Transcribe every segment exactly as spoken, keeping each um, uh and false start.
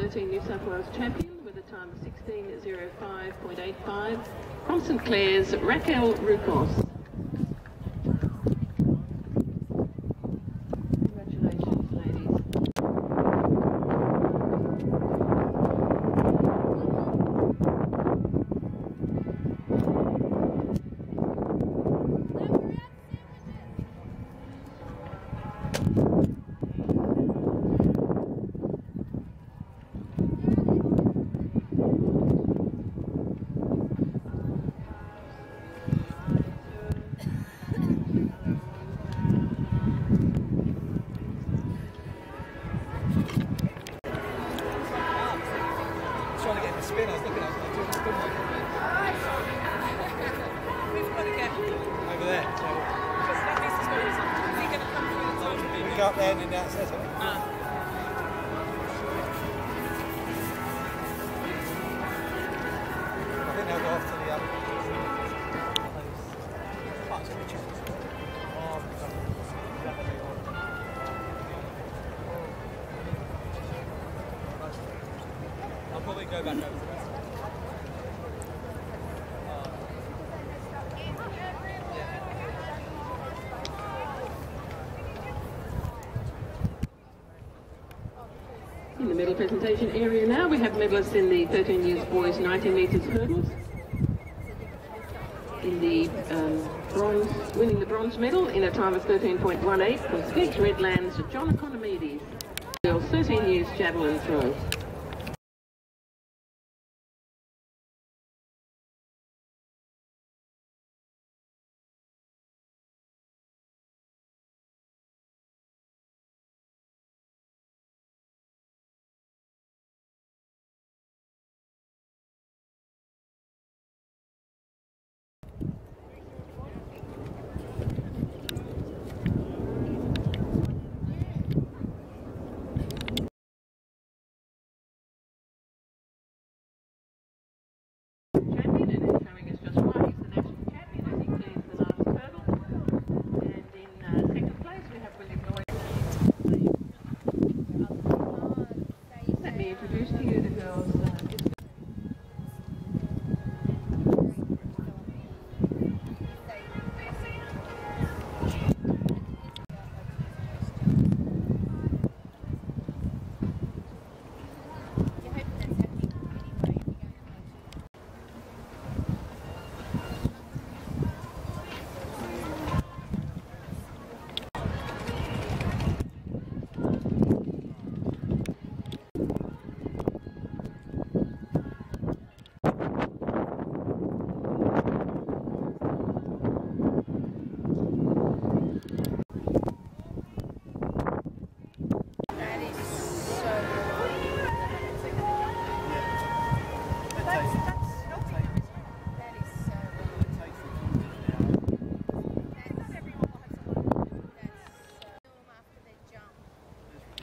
thirteen New South Wales champion with a time of sixteen oh five point eight five from Saint Clair's, Raquel Rucos. Up there and that's it. Ah. I think they'll go off to the other parts of the chest. I'll probably go back over to that. In the medal presentation area now, we have medalists in the thirteen years boys nineteen metres hurdles. In the um, bronze, winning the bronze medal in a time of thirteen point one eight from Skeggy Redlands, John Economides. Girls thirteen years javelin throw.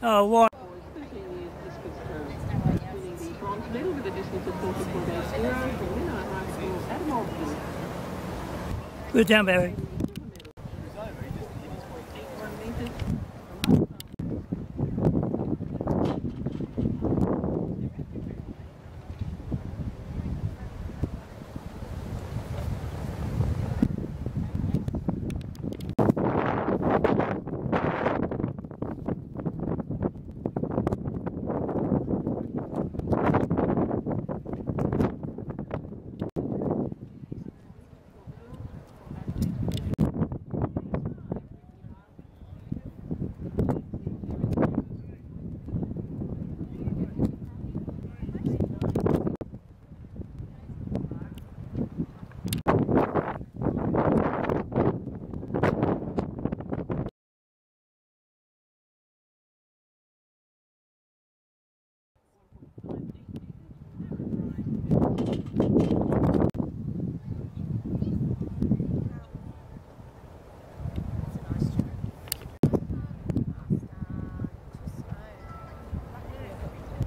Uh, what? thirteen years discus throw, winning the bronze medal with a distance of forty-four point eight zero from Winnow High School at Malvern. Good down, Barry.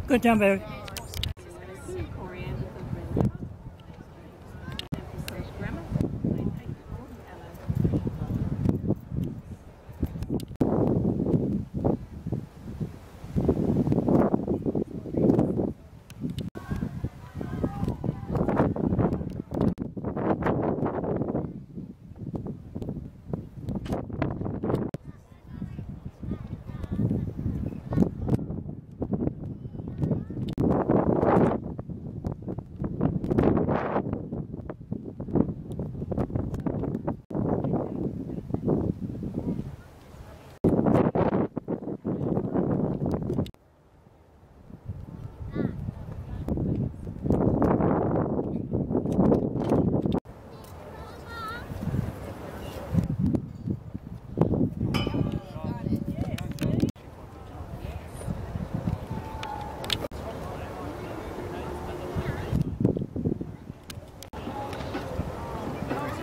Good job, Barry.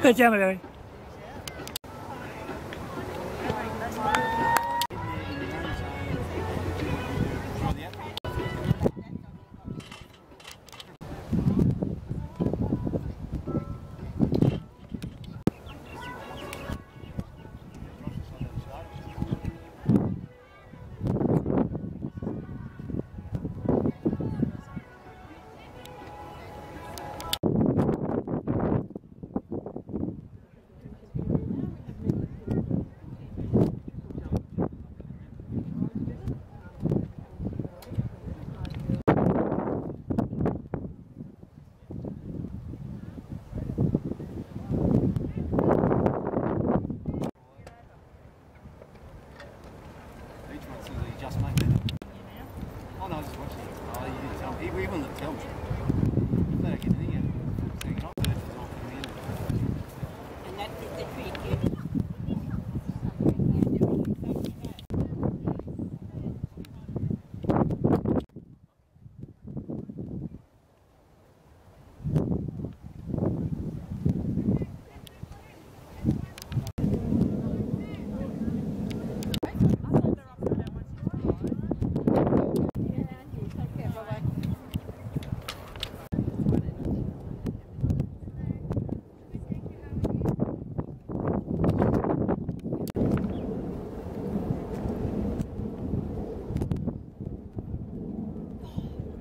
Good job, Harry.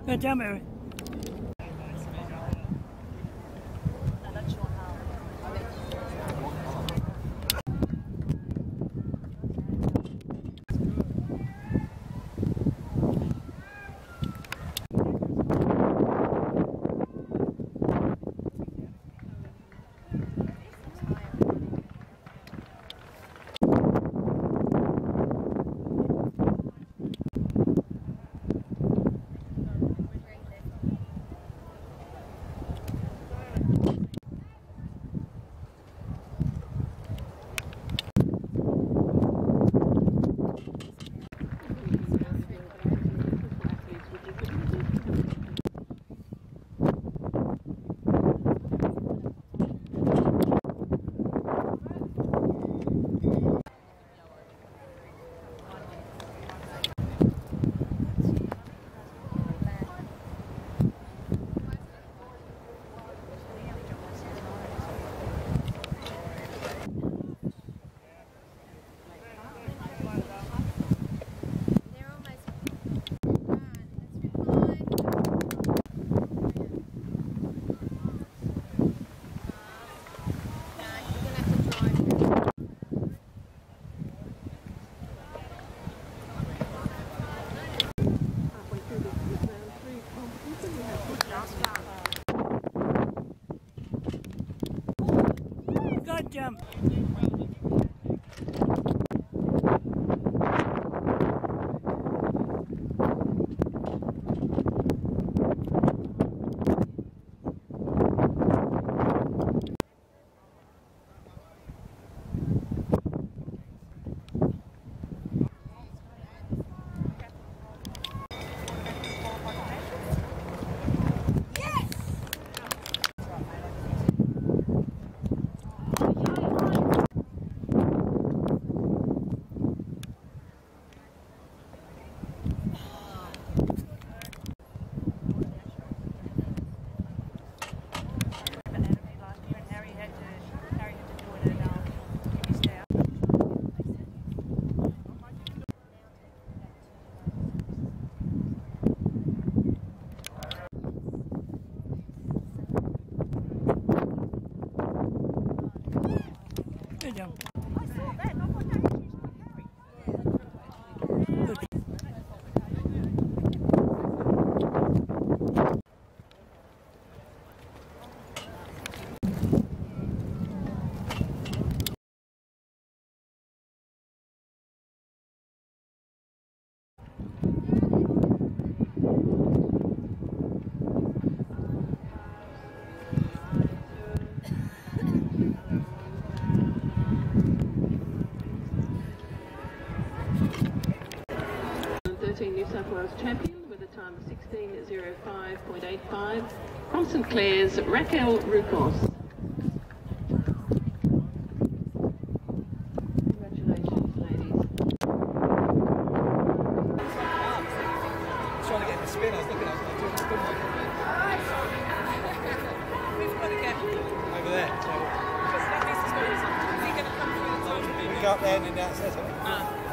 Good job, Mary. Jump. New South Wales champion with a time of sixteen oh five point eight five from Saint Clair's, Raquel Rucos. Up there and then that's it.